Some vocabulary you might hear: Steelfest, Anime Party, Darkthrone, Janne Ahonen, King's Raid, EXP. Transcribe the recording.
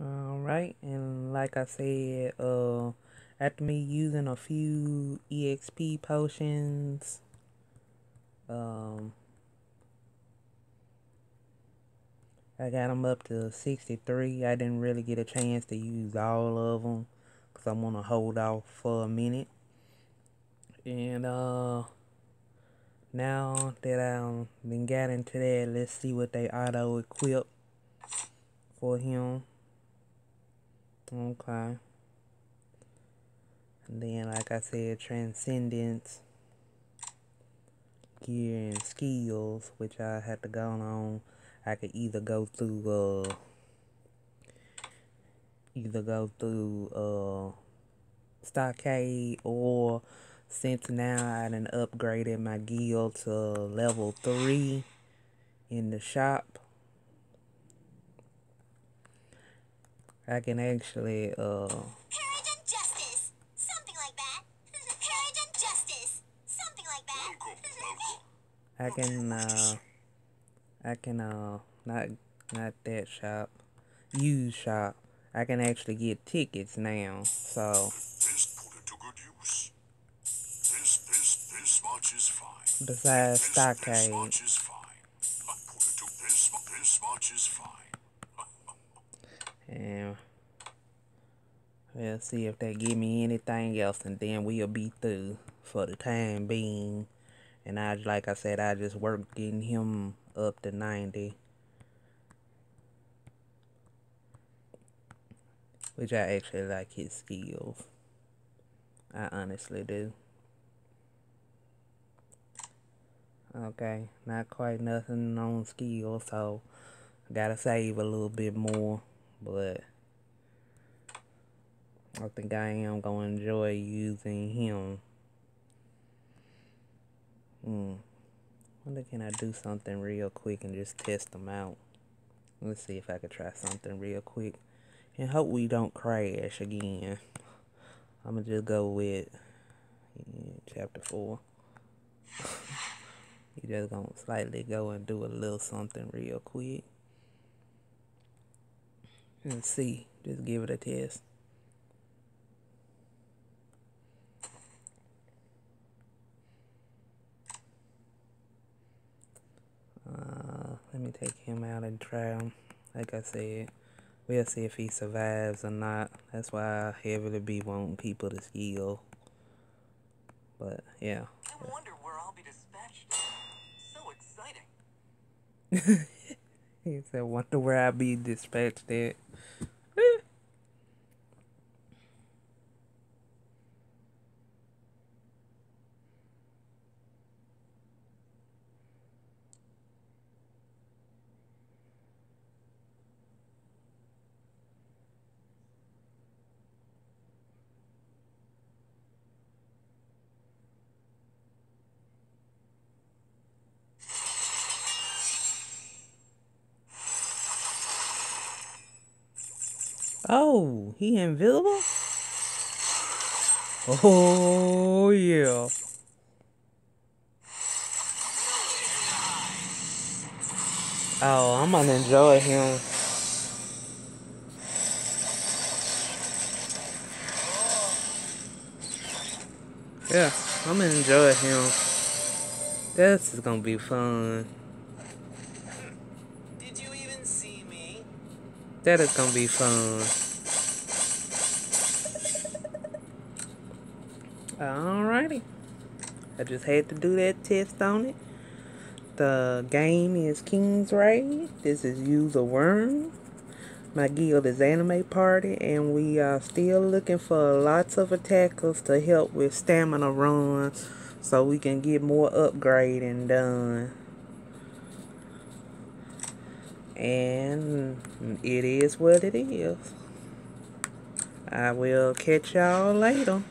Alright, and like I said, after me using a few EXP potions, I got them up to 63. I didn't really get a chance to use all of them because I want to hold off for a minute. And now that I've been got into that, let's see what they auto equip for him. Okay. And then, like I said, transcendence, gear, and skills, which I had to go on. I could either go through, Stockade, or since now I done upgraded my guild to level 3 in the shop, I can actually, Courage and justice! Something like that! Courage and justice! Something like that! I can not that shop. Use shop. I can actually get tickets now, so... This put it to good use. This much is fine. Besides stockade. This much is fine. I put it to this much is fine. And we'll see if they give me anything else, and then we'll be through for the time being. And I, like I said, I just worked getting him up to 90, which I actually like his skills. I honestly do. Okay, not quite nothing on skill, so I gotta save a little bit more. But I think I am gonna enjoy using him. Wonder can I do something real quick and just test them out? Let's see if I can try something real quick and hope we don't crash again. I'm gonna just go with chapter 4. You just gonna slightly go and do a little something real quick. And see, just give it a test. Let me take him out and try him. Like I said, we'll see if he survives or not. That's why I heavily be wanting people to heal. But yeah. I wonder where I'll be dispatched. So exciting. He said, "Wonder where I be dispatched at." Oh, he invisible? Oh, yeah. Oh, I'm gonna enjoy him. Yeah, I'm gonna enjoy him. This is gonna be fun. That is gonna be fun. Alrighty. I just had to do that test on it. The game is King's Raid. This is User Worm. My guild is Anime Party, and we are still looking for lots of attackers to help with stamina runs so we can get more upgrading done. And it is what it is. I will catch y'all later.